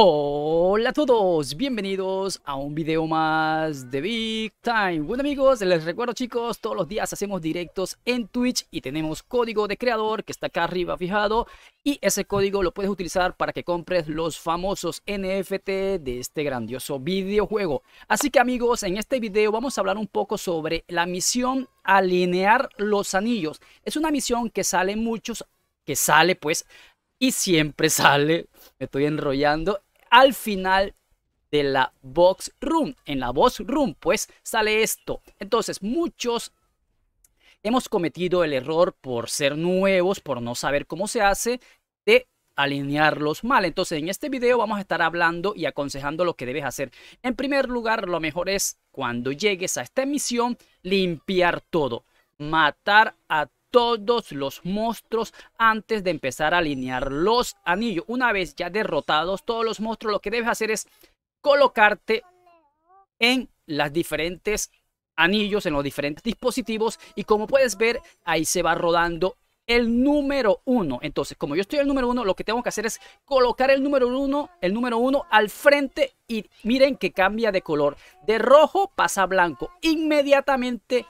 Hola a todos, bienvenidos a un video más de Big Time. Bueno amigos, les recuerdo chicos, todos los días hacemos directos en Twitch y tenemos código de creador que está acá arriba fijado. Y ese código lo puedes utilizar para que compres los famosos NFT de este grandioso videojuego. Así que amigos, en este video vamos a hablar un poco sobre la misión Alinear los Anillos. Es una misión que sale me estoy enrollando. Al final de la box room, en la box room pues sale esto. Entonces muchos hemos cometido el error por ser nuevos, por no saber cómo se hace, de alinearlos mal. Entonces en este video vamos a estar hablando y aconsejando lo que debes hacer. En primer lugar, lo mejor es cuando llegues a esta misión limpiar todo, matar a todos los monstruos antes de empezar a alinear los anillos. Una vez ya derrotados todos los monstruos, lo que debes hacer es colocarte en las diferentes anillos, en los diferentes dispositivos, y como puedes ver ahí se va rodando el número 1. Entonces, como yo estoy en el número 1, lo que tengo que hacer es colocar el número 1 al frente, y miren que cambia de color, de rojo pasa a blanco. Inmediatamente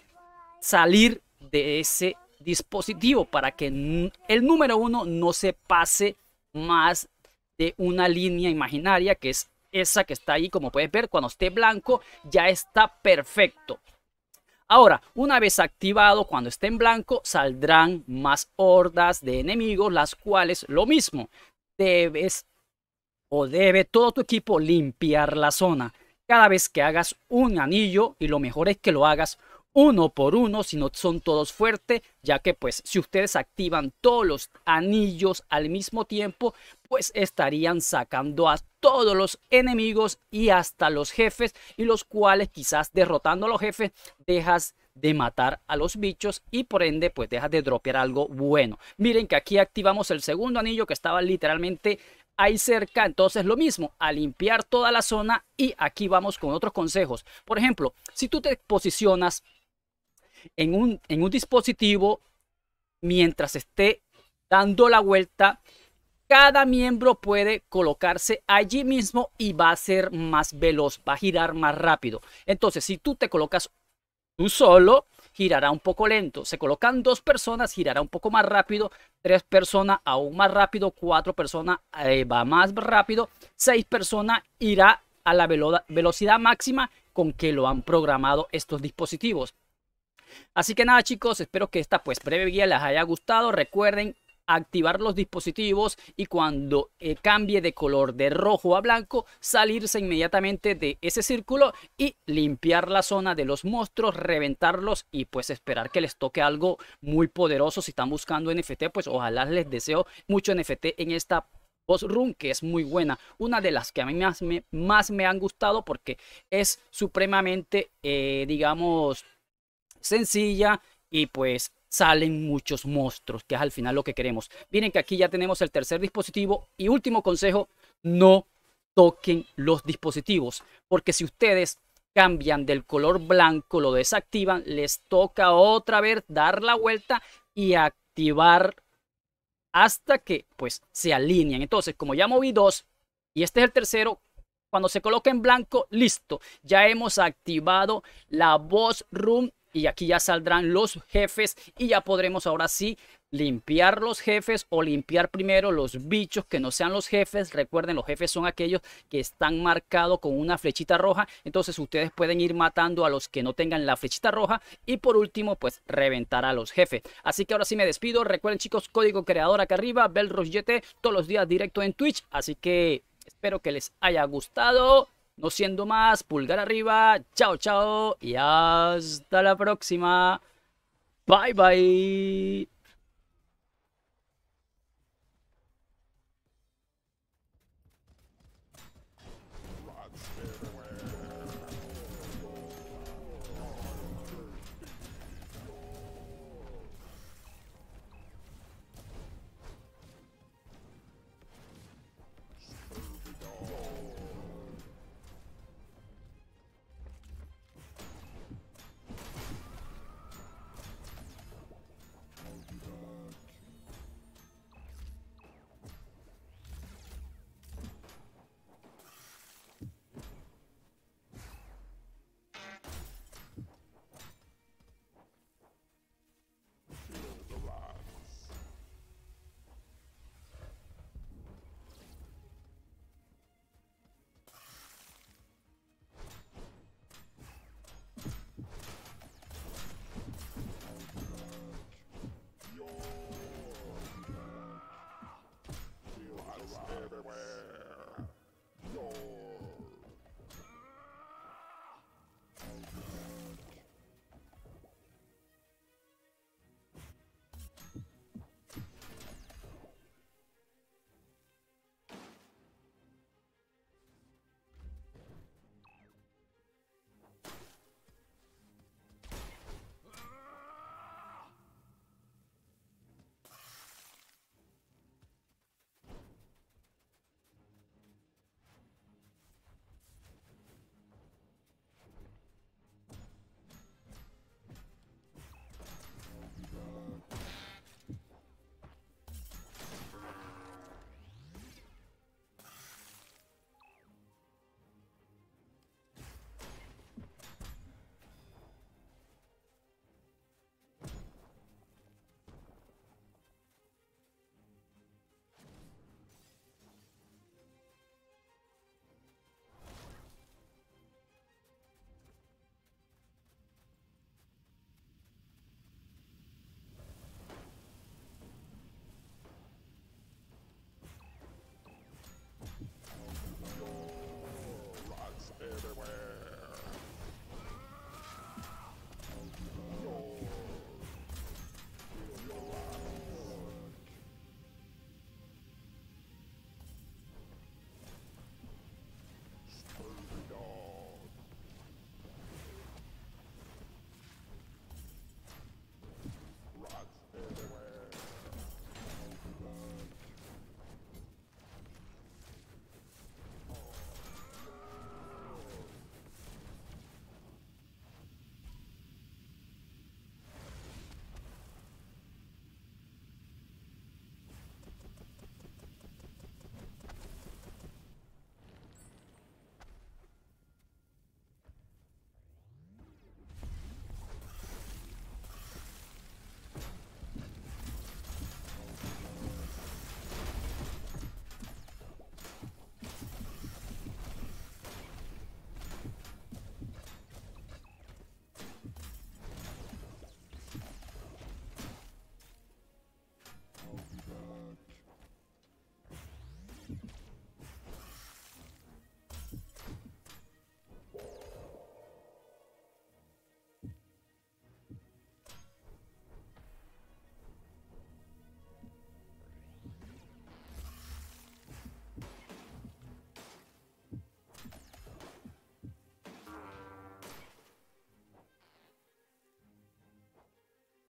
salir de ese dispositivo para que el número 1 no se pase más de una línea imaginaria, que es esa que está ahí. Como puedes ver, cuando esté blanco ya está perfecto. Ahora, una vez activado, cuando esté en blanco saldrán más hordas de enemigos, las cuales lo mismo debe todo tu equipo limpiar la zona cada vez que hagas un anillo, y lo mejor es que lo hagas uno por uno, si no son todos fuertes, ya que pues si ustedes activan todos los anillos al mismo tiempo, pues estarían sacando a todos los enemigos y hasta los jefes, y los cuales quizás derrotando a los jefes dejas de matar a los bichos y por ende pues dejas de dropear algo bueno. Miren que aquí activamos el segundo anillo que estaba literalmente ahí cerca. Entonces lo mismo, a limpiar toda la zona. Y aquí vamos con otros consejos. Por ejemplo, si tú te posicionas en un dispositivo, mientras esté dando la vuelta, cada miembro puede colocarse allí mismo y va a ser más veloz, va a girar más rápido. Entonces si tú te colocas tú solo, girará un poco lento. Se colocan dos personas, girará un poco más rápido. Tres personas, aún más rápido. Cuatro personas, va más rápido. Seis personas, irá a la velocidad máxima con que lo han programado estos dispositivos. Así que nada chicos, espero que esta pues breve guía les haya gustado. Recuerden activar los dispositivos, y cuando cambie de color de rojo a blanco, salirse inmediatamente de ese círculo y limpiar la zona de los monstruos, reventarlos, y pues esperar que les toque algo muy poderoso. Si están buscando NFT, pues ojalá, les deseo mucho NFT en esta boss room, que es muy buena, una de las que a mí más me han gustado, porque es supremamente digamos sencilla, y pues salen muchos monstruos, que es al final lo que queremos. Miren que aquí ya tenemos el tercer dispositivo, y último consejo, no toquen los dispositivos, porque si ustedes cambian del color blanco, lo desactivan, les toca otra vez dar la vuelta y activar hasta que pues se alinean. Entonces, como ya moví dos y este es el tercero, cuando se coloque en blanco, listo, ya hemos activado la boss room. Y aquí ya saldrán los jefes, y ya podremos ahora sí limpiar los jefes, o limpiar primero los bichos que no sean los jefes. Recuerden, los jefes son aquellos que están marcados con una flechita roja. Entonces ustedes pueden ir matando a los que no tengan la flechita roja, y por último pues reventar a los jefes. Así que ahora sí me despido. Recuerden chicos, código creador acá arriba, Velrooks, todos los días directo en Twitch. Así que espero que les haya gustado. No siendo más, pulgar arriba, chao, chao, y hasta la próxima. Bye, bye.